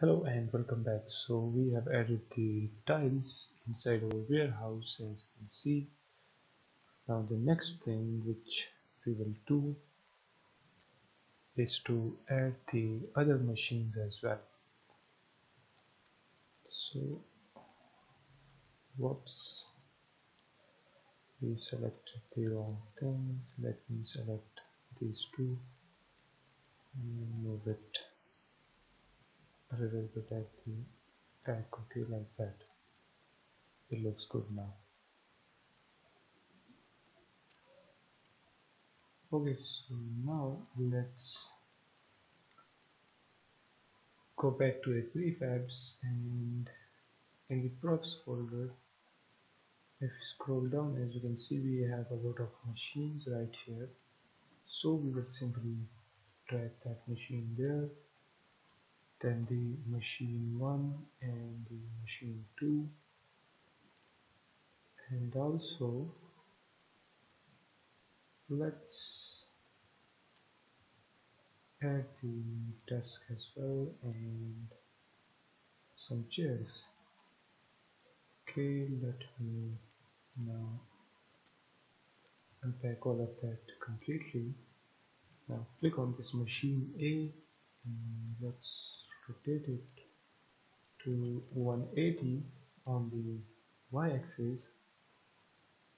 Hello and welcome back. So we have added the tiles inside our warehouse, as you can see. Now the next thing which we will do is to add the other machines as well. So whoops, we selected the wrong things. Let me select these two and move it a little bit at the back. Okay, like that. It looks good now. Okay, so now let's go back to the prefabs, and in the props folder, if you scroll down, as you can see, we have a lot of machines right here. So we will simply drag that machine there, then the machine 1 and the machine 2, and also let's add the desk as well and some chairs. Okay, let me now unpack all of that completely. Now click on this machine A and let's rotate it to 180 on the y-axis,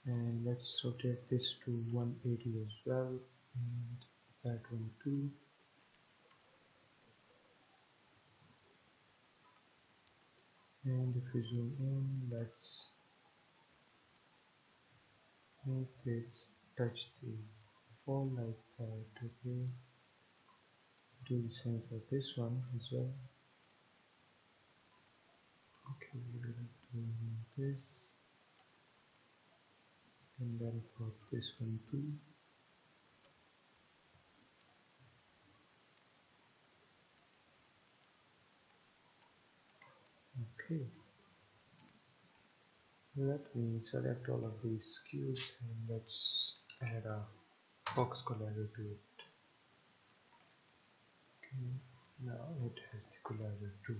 and let's rotate this to 180 as well, and that one too. And if we zoom in, let's make this touch the wall like that. Okay, do the same for this one as well. Okay, we're going to do this, and then for this one too. Okay, let me select all of these cubes and let's add a box collider to it. Okay, now it has the collider too.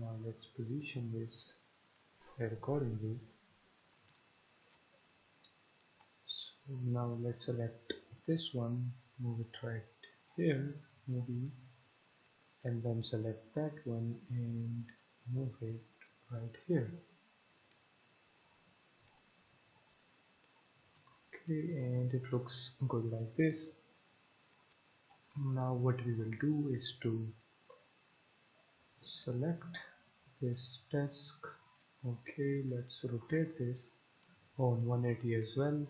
Now let's position this accordingly. So now let's select this one, move it right here, maybe, and then select that one and move it right here. Okay, and it looks good like this. Now what we will do is to select this desk. Okay, let's rotate this on 180 as well.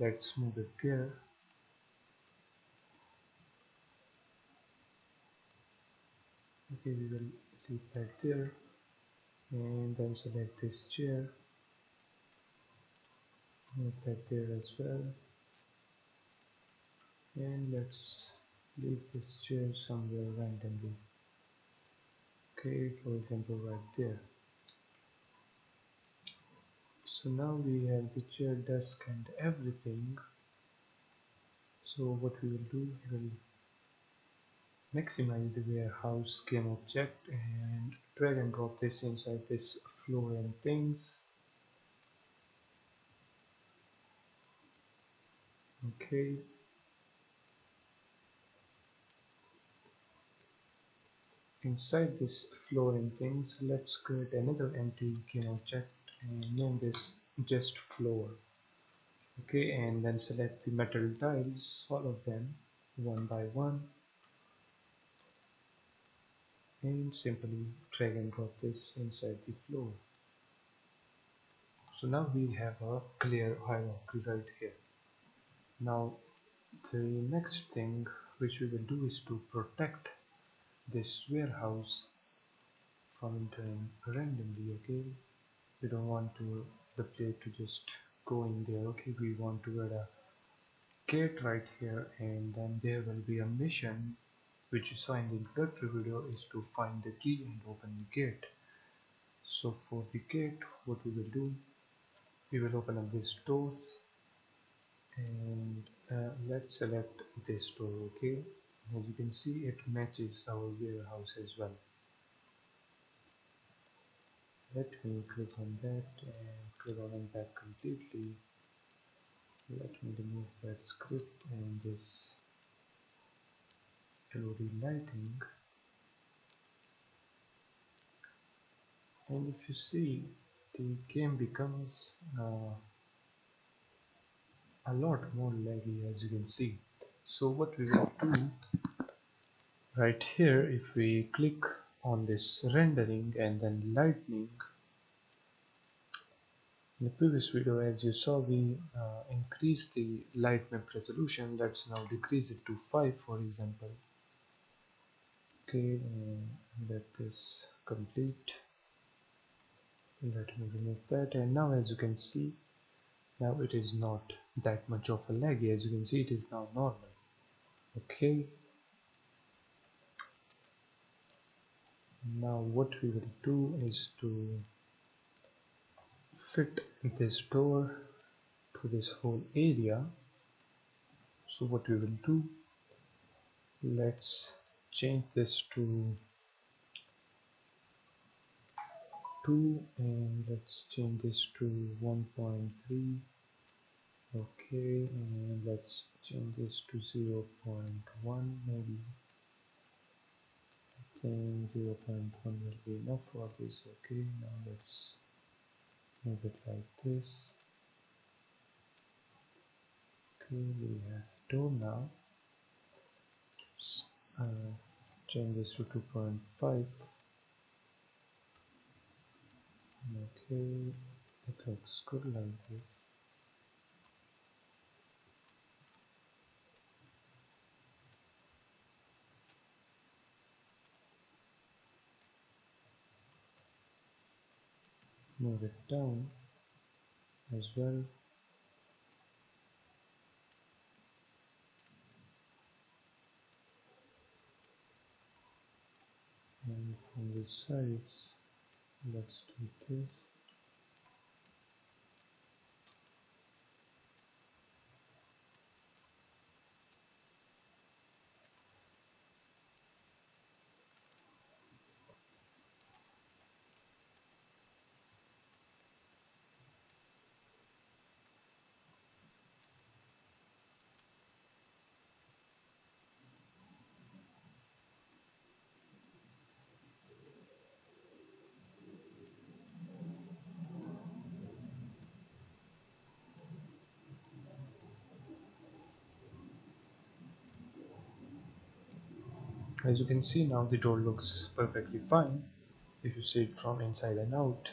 Let's move it here. Okay, we will leave that there, and then select this chair, move that there as well, and let's leave this chair somewhere randomly. Okay, for example right there. So now we have the chair, desk and everything. So what we will do, we will maximize the warehouse game object and drag and drop this inside this floor and things. Okay, inside this floor and things, let's create another empty game object and name this just floor. Okay, and then select the metal tiles, all of them, one by one, and simply drag and drop this inside the floor. So now we have a clear hierarchy right here. Now the next thing which we will do is to protect this warehouse from entering randomly. Okay, we don't want the player to just go in there. Okay, we want to add a gate right here, and then there will be a mission which you saw in the introductory video is to find the key and open the gate. So for the gate, what we will do, we will open up these tools and let's select this tool. Okay, as you can see, it matches our warehouse as well. Let me click on that and click on unpack completely. Let me remove that script and this LED lighting. And if you see, the game becomes a lot more laggy, as you can see. So what we will do right here, if we click on this rendering and then lightning, in the previous video, as you saw, we increased the light map resolution. Let's now decrease it to 5, for example. Okay, let this complete. Let me remove that, and now as you can see, now it is not that much of a laggy. As you can see, it is now normal. Okay, now what we will do is to fit this door to this whole area. So what we will do, let's change this to 2 and let's change this to 1.3. okay, and let's change this to 0.1. maybe I think 0.1 will be enough for this. Okay, now let's move it like this. Okay, we have the door now. Change this to 2.5. Okay, it looks good like this. Move it down as well. And from the sides, let's do this. As you can see, now the door looks perfectly fine. If you see it from inside and out,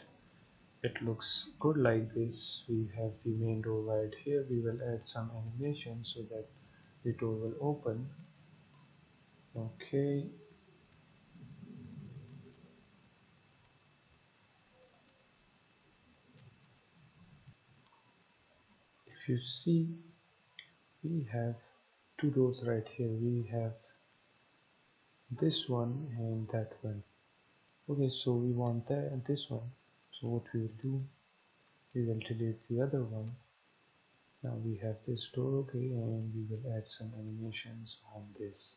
it looks good like this. We have the main door right here. We will add some animation so that the door will open. Okay, if you see, we have two doors right here. We have this one and that one. Okay, so we want that and this one. So what we will do, we will delete the other one. Now we have this door. Okay, and we will add some animations on this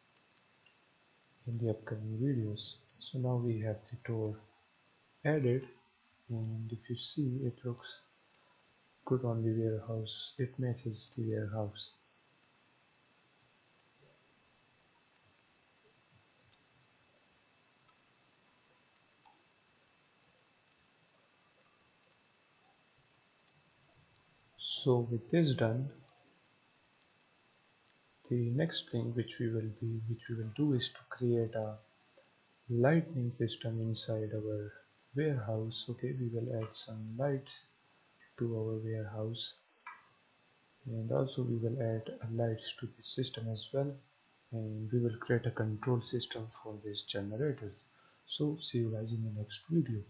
in the upcoming videos. So now we have the door added, and if you see, it looks good on the warehouse. It matches the warehouse. So with this done, the next thing which we will do is to create a lighting system inside our warehouse. Okay, we will add some lights to our warehouse, and also we will add lights to the system as well, and we will create a control system for these generators. So see you guys in the next video.